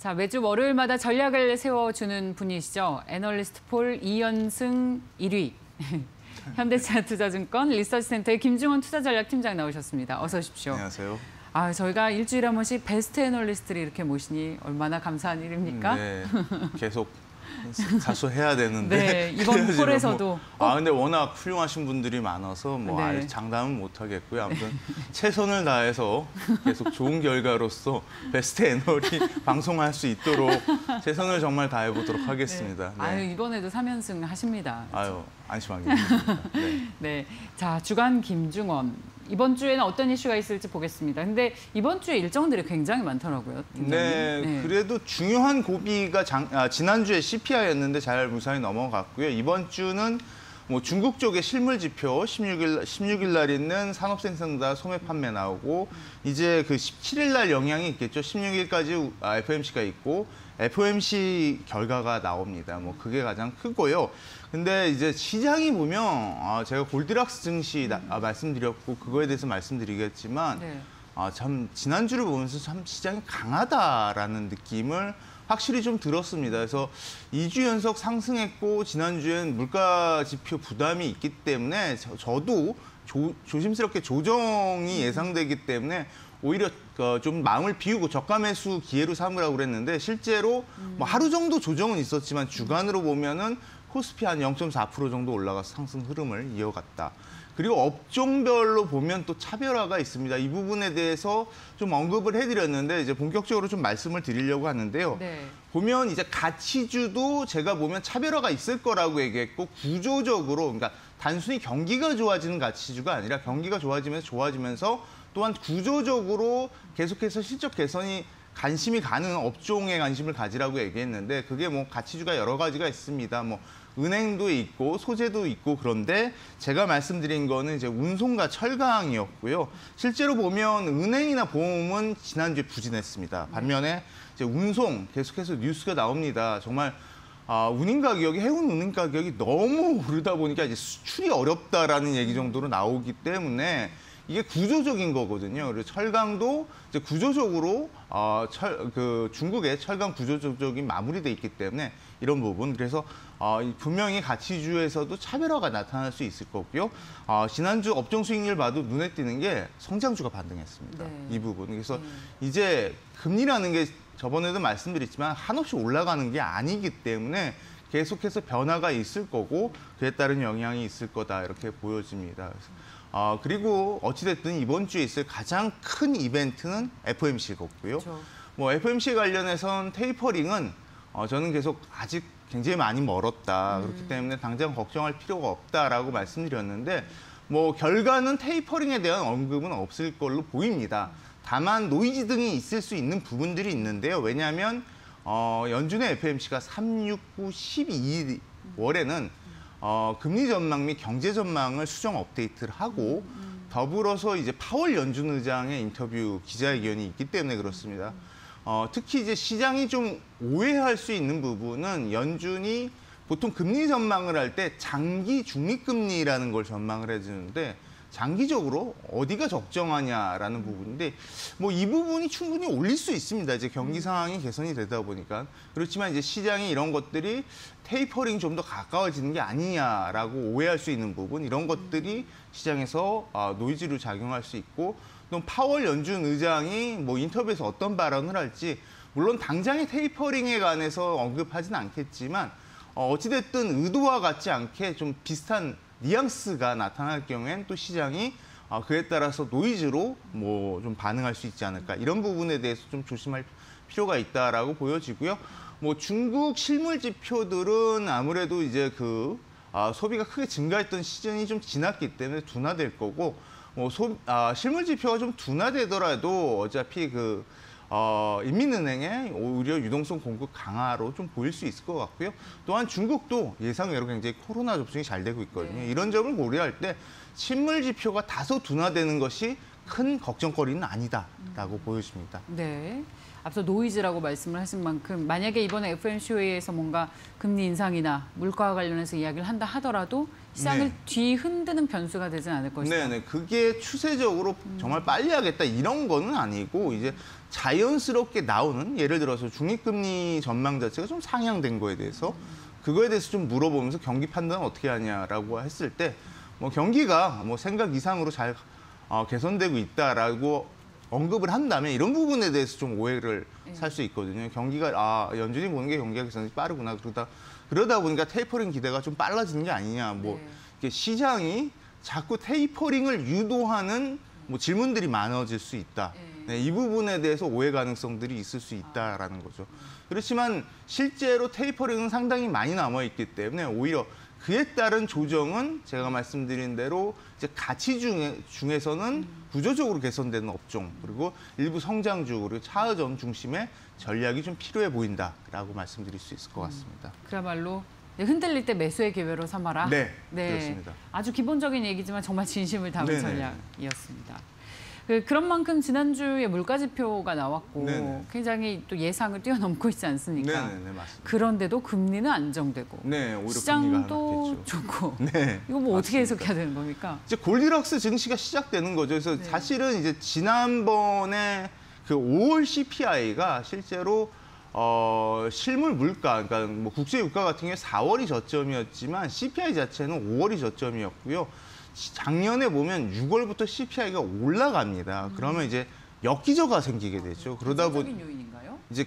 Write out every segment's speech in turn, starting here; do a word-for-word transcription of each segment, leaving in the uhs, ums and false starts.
자, 매주 월요일마다 전략을 세워주는 분이시죠. 애널리스트 폴 이 연승 일 위. 현대차 투자증권 리서치센터의 김중원 투자전략팀장 나오셨습니다. 어서 오십시오. 안녕하세요. 아, 저희가 일주일에 한 번씩 베스트 애널리스트를 이렇게 모시니 얼마나 감사한 일입니까? 네, 계속 다소 해야 되는데. 네, 이번 폴에서도. 뭐, 아, 근데 워낙 훌륭하신 분들이 많아서 뭐 네. 장담은 못 하겠고요. 아무튼 최선을 다해서 계속 좋은 결과로서 베스트 애널이 방송할 수 있도록 최선을 정말 다해 보도록 하겠습니다. 네. 네. 아유, 이번에도 삼 연승 하십니다. 아유, 안심하게. 네. 네. 자, 주간 김중원. 이번 주에는 어떤 이슈가 있을지 보겠습니다. 근데 이번 주에 일정들이 굉장히 많더라고요. 네, 네, 그래도 중요한 고비가 장, 아, 지난주에 씨피아이였는데 잘 무사히 넘어갔고요. 이번 주는 뭐 중국 쪽의 실물 지표 십육 일, 십육 일 날 있는 산업 생산자 소매 판매 나오고 이제 그 십칠 일 날 영향이 있겠죠. 십육 일까지 아, 에프오엠씨가 있고 에프오엠씨 결과가 나옵니다. 뭐 그게 가장 크고요. 근데 이제 시장이 보면 아, 제가 골디락스 증시 나, 아, 말씀드렸고 그거에 대해서 말씀드리겠지만 네. 아, 참 지난주를 보면서 참 시장이 강하다라는 느낌을 확실히 좀 들었습니다. 그래서 이 주 연속 상승했고 지난주엔 물가 지표 부담이 있기 때문에 저, 저도 조, 조심스럽게 조정이 예상되기 때문에 오히려 좀 마음을 비우고 저가 매수 기회로 삼으라고 그랬는데 실제로 뭐 하루 정도 조정은 있었지만 주간으로 보면은 코스피 한 영 점 사 퍼센트 정도 올라가서 상승 흐름을 이어갔다. 그리고 업종별로 보면 또 차별화가 있습니다. 이 부분에 대해서 좀 언급을 해드렸는데 이제 본격적으로 좀 말씀을 드리려고 하는데요. 네. 보면 이제 가치주도 제가 보면 차별화가 있을 거라고 얘기했고 구조적으로 그러니까 단순히 경기가 좋아지는 가치주가 아니라 경기가 좋아지면서 좋아지면서 또한 구조적으로 계속해서 실적 개선이 관심이 가는 업종에 관심을 가지라고 얘기했는데 그게 뭐 가치주가 여러 가지가 있습니다. 뭐 은행도 있고 소재도 있고 그런데 제가 말씀드린 거는 이제 운송과 철강이었고요. 실제로 보면 은행이나 보험은 지난주에 부진했습니다. 반면에 이제 운송 계속해서 뉴스가 나옵니다. 정말 아, 운임 가격이 해운 운임 가격이 너무 오르다 보니까 이제 수출이 어렵다라는 얘기 정도로 나오기 때문에 이게 구조적인 거거든요. 그리고 철강도 이제 구조적으로 어, 철, 그 중국의 철강 구조적인 마무리돼 있기 때문에 이런 부분. 그래서 어, 분명히 가치주에서도 차별화가 나타날 수 있을 거고요. 어, 지난주 업종 수익률 봐도 눈에 띄는 게 성장주가 반등했습니다. 네. 이 부분. 그래서 음. 이제 금리라는 게 저번에도 말씀드렸지만 한없이 올라가는 게 아니기 때문에 계속해서 변화가 있을 거고 그에 따른 영향이 있을 거다 이렇게 보여집니다. 아, 그리고 어찌됐든 이번 주에 있을 가장 큰 이벤트는 에프오엠씨였고요. 그렇죠. 뭐 에프오엠씨 관련해선 테이퍼링은 어, 저는 계속 아직 굉장히 많이 멀었다. 음. 그렇기 때문에 당장 걱정할 필요가 없다라고 말씀드렸는데 뭐 결과는 테이퍼링에 대한 언급은 없을 걸로 보입니다. 다만 노이즈 등이 있을 수 있는 부분들이 있는데요. 왜냐하면 어, 연준의 에프오엠씨가 삼, 육, 구, 십이 월에는 어, 금리 전망 및 경제 전망을 수정 업데이트를 하고 더불어서 이제 파월 연준 의장의 인터뷰 기자회견이 있기 때문에 그렇습니다. 어, 특히 이제 시장이 좀 오해할 수 있는 부분은 연준이 보통 금리 전망을 할 때 장기 중립금리라는 걸 전망을 해주는데 장기적으로 어디가 적정하냐라는 부분인데 뭐 이 부분이 충분히 올릴 수 있습니다. 이제 경기 상황이 개선이 되다 보니까. 그렇지만 이제 시장이 이런 것들이 테이퍼링 좀 더 가까워지는 게 아니냐라고 오해할 수 있는 부분 이런 것들이 시장에서 노이즈로 작용할 수 있고 또 파월 연준 의장이 뭐 인터뷰에서 어떤 발언을 할지 물론 당장의 테이퍼링에 관해서 언급하진 않겠지만 어찌됐든 의도와 같지 않게 좀 비슷한 뉘앙스가 나타날 경우엔 또 시장이 그에 따라서 노이즈로 뭐 좀 반응할 수 있지 않을까 이런 부분에 대해서 좀 조심할 필요가 있다라고 보여지고요. 뭐 중국 실물 지표들은 아무래도 이제 그 아, 소비가 크게 증가했던 시즌이 좀 지났기 때문에 둔화될 거고 뭐 소, 아, 실물 지표가 좀 둔화되더라도 어차피 그 어, 인민은행의 오히려 유동성 공급 강화로 좀 보일 수 있을 것 같고요. 또한 중국도 예상외로 굉장히 코로나 접종이 잘 되고 있거든요. 네. 이런 점을 고려할 때 실물 지표가 다소 둔화되는 것이 큰 걱정거리는 아니다라고 음. 보여집니다. 네, 앞서 노이즈라고 말씀을 하신 만큼 만약에 이번에 에프오엠씨 회의에서 뭔가 금리 인상이나 물가와 관련해서 이야기를 한다 하더라도 시장을 네. 뒤흔드는 변수가 되진 않을 것이다. 네, 네. 그게 추세적으로 정말 빨리 하겠다 이런 거는 아니고 이제 자연스럽게 나오는 예를 들어서 중립금리 전망 자체가 좀 상향된 거에 대해서 그거에 대해서 좀 물어보면서 경기 판단 어떻게 하냐라고 했을 때 뭐 경기가 뭐 생각 이상으로 잘 어, 개선되고 있다라고 언급을 한다면 이런 부분에 대해서 좀 오해를 네. 살 수 있거든요. 경기가 아 연준이 보는 게 경기가 개선이 빠르구나 그러다 그러다 보니까 테이퍼링 기대가 좀 빨라지는 게 아니냐. 뭐 네. 이게 시장이 자꾸 테이퍼링을 유도하는 뭐 질문들이 많아질 수 있다. 네. 네, 이 부분에 대해서 오해 가능성들이 있을 수 있다라는 거죠. 그렇지만 실제로 테이퍼링은 상당히 많이 남아 있기 때문에 오히려 그에 따른 조정은 제가 말씀드린 대로 이제 가치 중에, 중에서는 구조적으로 개선되는 업종 그리고 일부 성장주 그리고 차의점 중심의 전략이 좀 필요해 보인다라고 말씀드릴 수 있을 것 같습니다. 음, 그야말로 흔들릴 때 매수의 기회로 삼아라. 네, 네, 그렇습니다. 아주 기본적인 얘기지만 정말 진심을 담은 네네. 전략이었습니다. 그런 만큼 지난주에 물가지표가 나왔고 네네. 굉장히 또 예상을 뛰어넘고 있지 않습니까? 네네, 맞습니다. 그런데도 금리는 안정되고 네, 오히려 시장도 좋고 네, 이거 뭐 맞습니다. 어떻게 해석해야 되는 겁니까? 이제 골디락스 증시가 시작되는 거죠. 그래서 네. 사실은 이제 지난번에 그 오월 씨피아이가 실제로 어, 실물 물가, 그러니까 뭐 국제 유가 같은 경우에 사월이 저점이었지만 씨피아이 자체는 오월이 저점이었고요. 작년에 보면 유월부터 씨피아이가 올라갑니다. 음. 그러면 이제 역기저가 생기게 되죠. 그러다 보니 요인인가요? 이제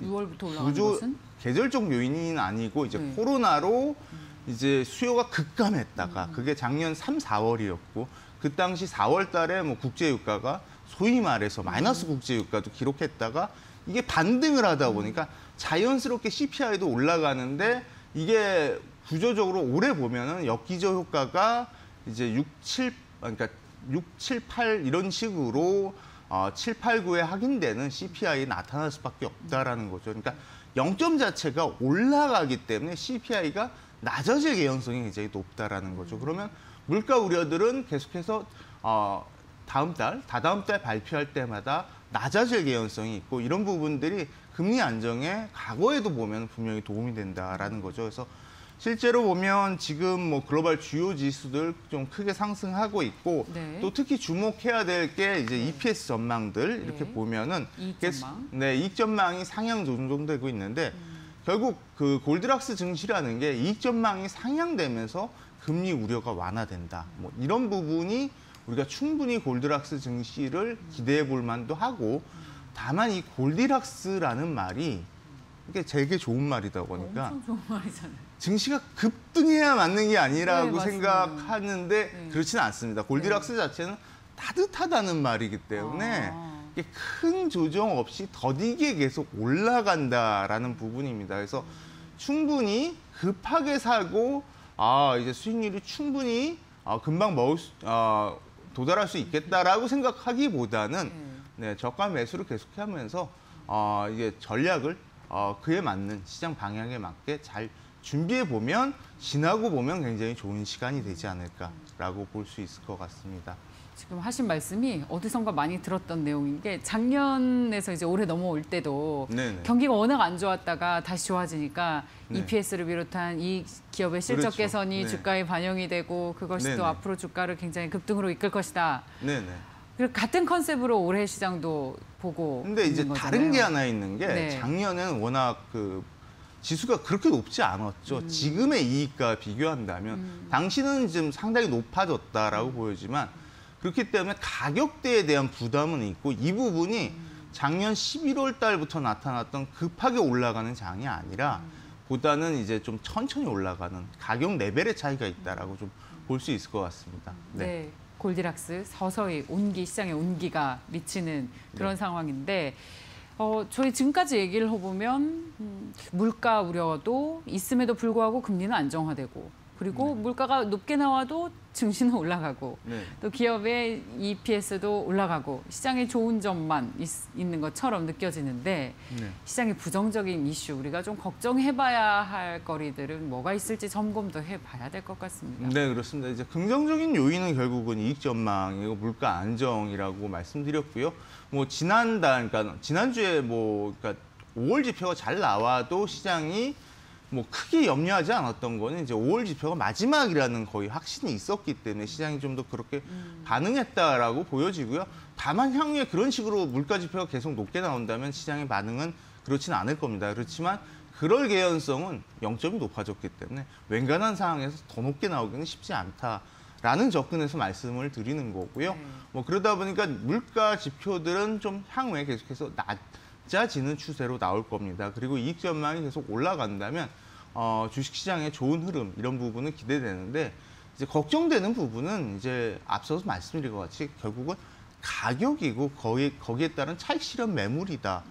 유월부터 올라가는 구조, 것은 계절적 요인은 아니고 이제 네. 코로나로 음. 이제 수요가 급감했다가 음. 그게 작년 삼, 사월이었고 그 당시 사월 달에 뭐 국제 유가가 소위 말해서 마이너스 음. 국제 유가도 기록했다가 이게 반등을 하다 보니까 자연스럽게 씨피아이도 올라가는데 이게 구조적으로 올해 보면은 역기저 효과가 이제 육, 칠, 그러니까 육, 칠, 팔 이런 식으로 어, 칠, 팔, 구에 확인되는 씨피아이 나타날 수밖에 없다라는 거죠. 그러니까 영점 자체가 올라가기 때문에 씨피아이가 낮아질 개연성이 굉장히 높다라는 거죠. 그러면 물가 우려들은 계속해서 어, 다음 달, 다다음 달 발표할 때마다 낮아질 개연성이 있고 이런 부분들이 금리 안정에 과거에도 보면 분명히 도움이 된다라는 거죠. 그래서 실제로 보면 지금 뭐 글로벌 주요 지수들 좀 크게 상승하고 있고 네. 또 특히 주목해야 될 게 이제 이피에스 전망들 네. 이렇게 보면은 이익 전망. 네, 이익 전망이 상향 조정되고 있는데 음. 결국 그 골디락스 증시라는 게 이익 전망이 상향되면서 금리 우려가 완화된다. 뭐 이런 부분이 우리가 충분히 골디락스 증시를 기대해 볼 만도 하고 다만 이 골디락스라는 말이 이게 되게 좋은 말이다 보니까 엄청 좋은 말이잖아요. 증시가 급등해야 맞는 게 아니라고 네, 생각하는데 네. 그렇지는 않습니다. 골디락스 네. 자체는 따뜻하다는 말이기 때문에 아. 이게 큰 조정 없이 더디게 계속 올라간다라는 부분입니다. 그래서 음. 충분히 급하게 사고 아 이제 수익률이 충분히 아, 금방 먹을 수, 아, 도달할 수 있겠다라고 생각하기보다는 네. 네, 저가 매수를 계속하면서 아, 이제 전략을 어, 그에 맞는 시장 방향에 맞게 잘 준비해 보면 지나고 보면 굉장히 좋은 시간이 되지 않을까라고 볼 수 있을 것 같습니다. 지금 하신 말씀이 어디선가 많이 들었던 내용인 게 작년에서 이제 올해 넘어올 때도 네네. 경기가 워낙 안 좋았다가 다시 좋아지니까 네. 이피에스를 비롯한 이 기업의 실적 그렇죠. 개선이 네. 주가에 반영이 되고 그것이 네네. 또 앞으로 주가를 굉장히 급등으로 이끌 것이다. 네네. 그리고 같은 컨셉으로 올해 시장도 보고 근데 이제 거잖아요. 다른 게 하나 있는 게 네. 작년에는 워낙 그 지수가 그렇게 높지 않았죠. 음. 지금의 이익과 비교한다면 음. 당시는 지금 상당히 높아졌다라고 음. 보이지만 그렇기 때문에 가격대에 대한 부담은 있고 이 부분이 음. 작년 십일월 달부터 나타났던 급하게 올라가는 장이 아니라 음. 보다는 이제 좀 천천히 올라가는 가격 레벨의 차이가 있다라고 좀 볼 수 있을 것 같습니다. 네. 네. 골디락스 서서히 온기 시장에 온기가 미치는 그런 네. 상황인데 어, 저희 지금까지 얘기를 해보면 음, 물가 우려도 있음에도 불구하고 금리는 안정화되고 그리고 네. 물가가 높게 나와도 증시는 올라가고 네. 또 기업의 이피에스도 올라가고 시장의 좋은 점만 있, 있는 것처럼 느껴지는데 네. 시장의 부정적인 이슈 우리가 좀 걱정해봐야 할 거리들은 뭐가 있을지 점검도 해봐야 될 것 같습니다. 네 그렇습니다. 이제 긍정적인 요인은 결국은 이익 전망이고 물가 안정이라고 말씀드렸고요. 뭐 지난달 그러니까 지난주에 뭐 그러니까 오월 지표가 잘 나와도 시장이 뭐 크게 염려하지 않았던 거는 이제 오월 지표가 마지막이라는 거의 확신이 있었기 때문에 시장이 좀 더 그렇게 음. 반응했다라고 보여지고요. 다만 향후에 그런 식으로 물가 지표가 계속 높게 나온다면 시장의 반응은 그렇지는 않을 겁니다. 그렇지만 그럴 개연성은 영점이 높아졌기 때문에 웬간한 상황에서 더 높게 나오기는 쉽지 않다라는 접근에서 말씀을 드리는 거고요. 음. 뭐 그러다 보니까 물가 지표들은 좀 향후에 계속해서 낮 낮아지는 추세로 나올 겁니다. 그리고 이익 전망이 계속 올라간다면 어, 주식시장의 좋은 흐름 이런 부분은 기대되는데 이제 걱정되는 부분은 이제 앞서서 말씀드린 것 같이 결국은 가격이고 거기에, 거기에 따른 차익 실현 매물이다.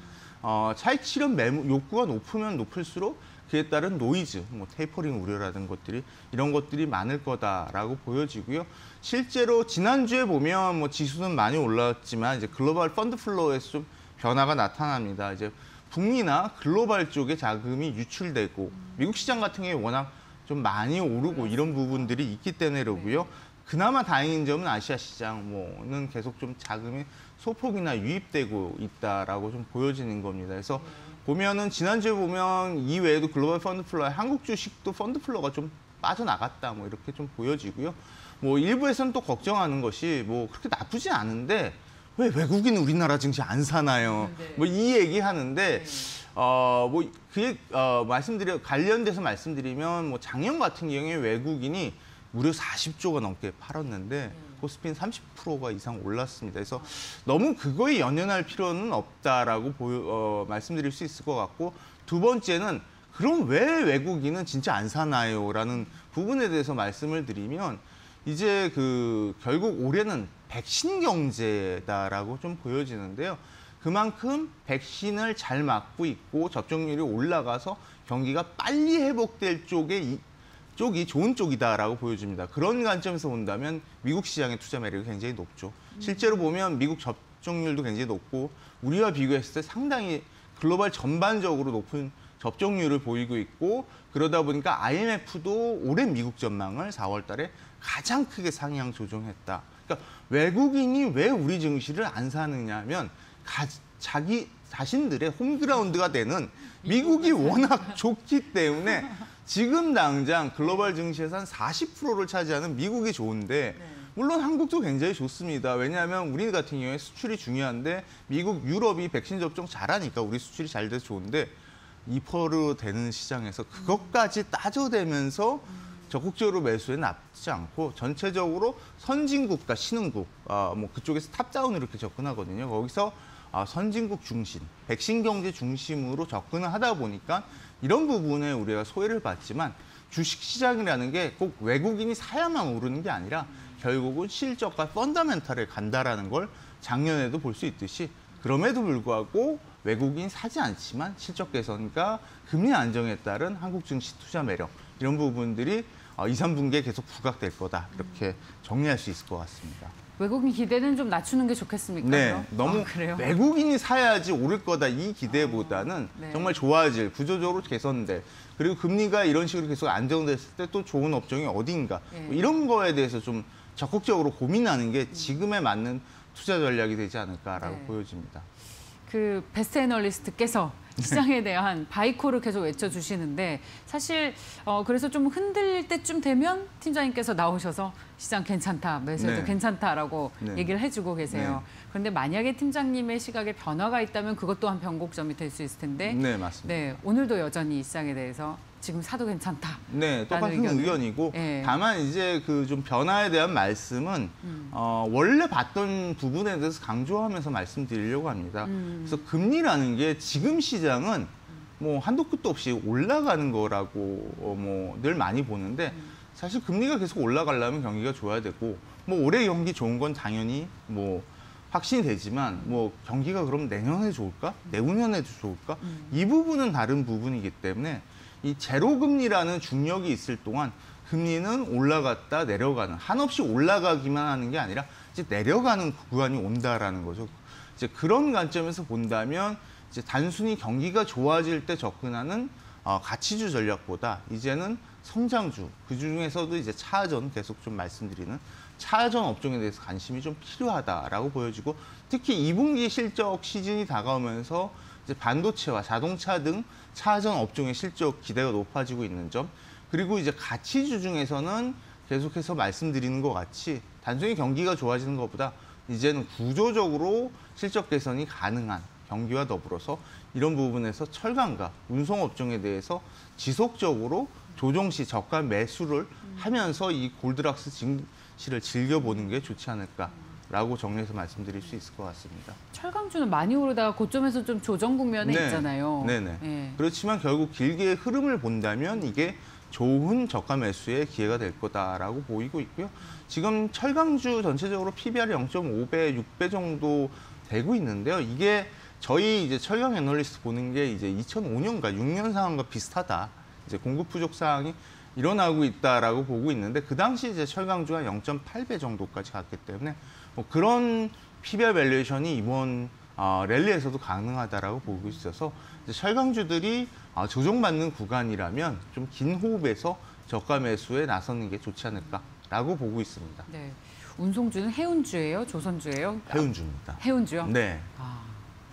어, 차익 실현 매물 욕구가 높으면 높을수록 그에 따른 노이즈, 뭐 테이퍼링 우려라는 것들이 이런 것들이 많을 거다라고 보여지고요. 실제로 지난주에 보면 뭐 지수는 많이 올라왔지만 이제 글로벌 펀드 플로우에서 좀 변화가 나타납니다. 이제 북미나 글로벌 쪽에 자금이 유출되고 미국 시장 같은 경우에 워낙 좀 많이 오르고 이런 부분들이 있기 때문에 그러고요. 그나마 다행인 점은 아시아 시장 뭐는 계속 좀 자금이 소폭이나 유입되고 있다라고 좀 보여지는 겁니다. 그래서 보면은 지난주에 보면 이외에도 글로벌 펀드 플로어, 한국 주식도 펀드 플로어가 좀 빠져나갔다 뭐 이렇게 좀 보여지고요. 뭐 일부에서는 또 걱정하는 것이 뭐 그렇게 나쁘지 않은데 왜 외국인 우리나라 증시 안 사나요? 네. 뭐 이 얘기 하는데, 네. 어, 뭐, 그, 어, 말씀드려, 관련돼서 말씀드리면, 뭐, 작년 같은 경우에 외국인이 무려 사십조가 넘게 팔았는데, 음. 코스피는 삼십 퍼센트가 이상 올랐습니다. 그래서 아. 너무 그거에 연연할 필요는 없다라고 보여, 어, 말씀드릴 수 있을 것 같고, 두 번째는, 그럼 왜 외국인은 진짜 안 사나요? 라는 부분에 대해서 말씀을 드리면, 이제 그, 결국 올해는 백신 경제다라고 좀 보여지는데요. 그만큼 백신을 잘 맞고 있고 접종률이 올라가서 경기가 빨리 회복될 쪽에 이, 쪽이 좋은 쪽이다라고 보여집니다. 그런 관점에서 본다면 미국 시장의 투자 매력이 굉장히 높죠. 음. 실제로 보면 미국 접종률도 굉장히 높고 우리와 비교했을 때 상당히 글로벌 전반적으로 높은 접종률을 보이고 있고 그러다 보니까 아이엠에프도 올해 미국 전망을 사월 달에 가장 크게 상향 조정했다. 그러니까 외국인이 왜 우리 증시를 안 사느냐 하면 가, 자기 자신들의 홈그라운드가 되는 미국이 워낙 좋기 때문에 지금 당장 글로벌 증시에서 한 사십 퍼센트를 차지하는 미국이 좋은데 물론 한국도 굉장히 좋습니다. 왜냐하면 우리 같은 경우에 수출이 중요한데 미국, 유럽이 백신 접종 잘하니까 우리 수출이 잘 돼서 좋은데 이 퍼센트로 되는 시장에서 그것까지 따져대면서 적극적으로 매수에 나쁘지 않고 전체적으로 선진국과 신흥국, 아, 뭐 그쪽에서 탑다운으로 이렇게 접근하거든요. 거기서 아, 선진국 중심, 백신 경제 중심으로 접근을 하다 보니까 이런 부분에 우리가 소외를 받지만 주식시장이라는 게 꼭 외국인이 사야만 오르는 게 아니라 결국은 실적과 펀더멘탈에 간다라는 걸 작년에도 볼 수 있듯이 그럼에도 불구하고 외국인 사지 않지만 실적 개선과 금리 안정에 따른 한국 증시 투자 매력 이런 부분들이 이, 삼분기에 계속 부각될 거다. 이렇게 정리할 수 있을 것 같습니다. 외국인 기대는 좀 낮추는 게 좋겠습니까? 네, 너무 아, 그래요? 외국인이 사야지 오를 거다. 이 기대보다는 아, 네. 정말 좋아질, 구조적으로 개선될. 그리고 금리가 이런 식으로 계속 안정됐을 때 또 좋은 업종이 어딘가. 네. 뭐 이런 거에 대해서 좀 적극적으로 고민하는 게 지금에 맞는 투자 전략이 되지 않을까라고 네. 보여집니다. 그 베스트 애널리스트께서 시장에 대한 바이콜을 계속 외쳐주시는데 사실 어 그래서 좀 흔들릴 때쯤 되면 팀장님께서 나오셔서 시장 괜찮다, 매수해도 네. 괜찮다라고 네. 얘기를 해주고 계세요. 네. 그런데 만약에 팀장님의 시각에 변화가 있다면 그것 또한 변곡점이 될 수 있을 텐데 네, 맞습니다. 네, 오늘도 여전히 이 시장에 대해서 지금 사도 괜찮다. 네, 똑같은 의견을. 의견이고 네. 다만 이제 그 좀 변화에 대한 말씀은 음. 어, 원래 봤던 부분에 대해서 강조하면서 말씀드리려고 합니다. 음. 그래서 금리라는 게 지금 시장 시장은 뭐 한도 끝도 없이 올라가는 거라고 어 뭐 늘 많이 보는데 사실 금리가 계속 올라가려면 경기가 좋아야 되고 뭐 올해 경기 좋은 건 당연히 뭐 확신이 되지만 뭐 경기가 그럼 내년에 좋을까? 내후년에도 좋을까? 이 부분은 다른 부분이기 때문에 이 제로금리라는 중력이 있을 동안 금리는 올라갔다 내려가는 한없이 올라가기만 하는 게 아니라 이제 내려가는 구간이 온다라는 거죠. 이제 그런 관점에서 본다면 이제 단순히 경기가 좋아질 때 접근하는 어, 가치주 전략보다 이제는 성장주, 그중에서도 이제 차전 계속 좀 말씀드리는 차전 업종에 대해서 관심이 좀 필요하다라고 보여지고 특히 이 분기 실적 시즌이 다가오면서 이제 반도체와 자동차 등 차전 업종의 실적 기대가 높아지고 있는 점, 그리고 이제 가치주 중에서는 계속해서 말씀드리는 것 같이 단순히 경기가 좋아지는 것보다 이제는 구조적으로 실적 개선이 가능한 경기와 더불어서 이런 부분에서 철강과 운송업종에 대해서 지속적으로 조정 시 저가 매수를 하면서 이 골드락스 증시를 즐겨보는 게 좋지 않을까라고 정리해서 말씀드릴 수 있을 것 같습니다. 철강주는 많이 오르다가 고점에서 좀 조정 국면에 네. 있잖아요. 네네. 네. 그렇지만 결국 길게 흐름을 본다면 이게 좋은 저가 매수의 기회가 될 거다라고 보이고 있고요. 지금 철강주 전체적으로 피비알이 영 점 오 배, 육 배 정도 되고 있는데요. 이게 저희 이제 철강 애널리스트 보는 게 이제 이천오 년과 육 년 상황과 비슷하다. 이제 공급 부족 사항이 일어나고 있다라고 보고 있는데 그 당시 이제 철강주가 영 점 팔 배 정도까지 갔기 때문에 뭐 그런 피비알 밸류에이션이 이번 어, 랠리에서도 가능하다라고 보고 있어서 이제 철강주들이 어, 조정받는 구간이라면 좀 긴 호흡에서 저가 매수에 나서는 게 좋지 않을까라고 보고 있습니다. 네, 운송주는 해운주예요, 조선주예요? 해운주입니다. 해운주요? 네. 아.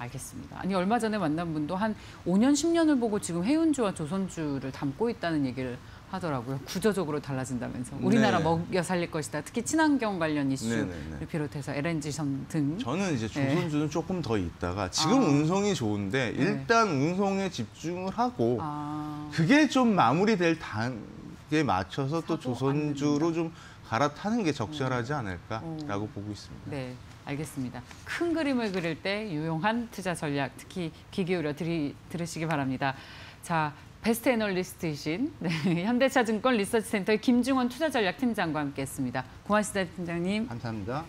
알겠습니다. 아니 얼마 전에 만난 분도 한 오 년, 십 년을 보고 지금 해운주와 조선주를 담고 있다는 얘기를 하더라고요. 구조적으로 달라진다면서. 우리나라 네. 먹여 살릴 것이다. 특히 친환경 관련 이슈를 네네네. 비롯해서 엘엔지 선 등. 저는 이제 조선주는 네. 조금 더 있다가 지금 아. 운송이 좋은데 일단 네. 운송에 집중을 하고 아. 그게 좀 마무리될 단계에 맞춰서 또 조선주로 좀 갈아타는 게 적절하지 않을까라고 음. 보고 있습니다. 네. 알겠습니다. 큰 그림을 그릴 때 유용한 투자 전략, 특히 귀 기울여 들이, 들으시기 바랍니다. 자, 베스트 애널리스트이신 네, 현대차증권 리서치센터의 김중원 투자전략팀장과 함께했습니다. 고맙습니다, 팀장님. 감사합니다.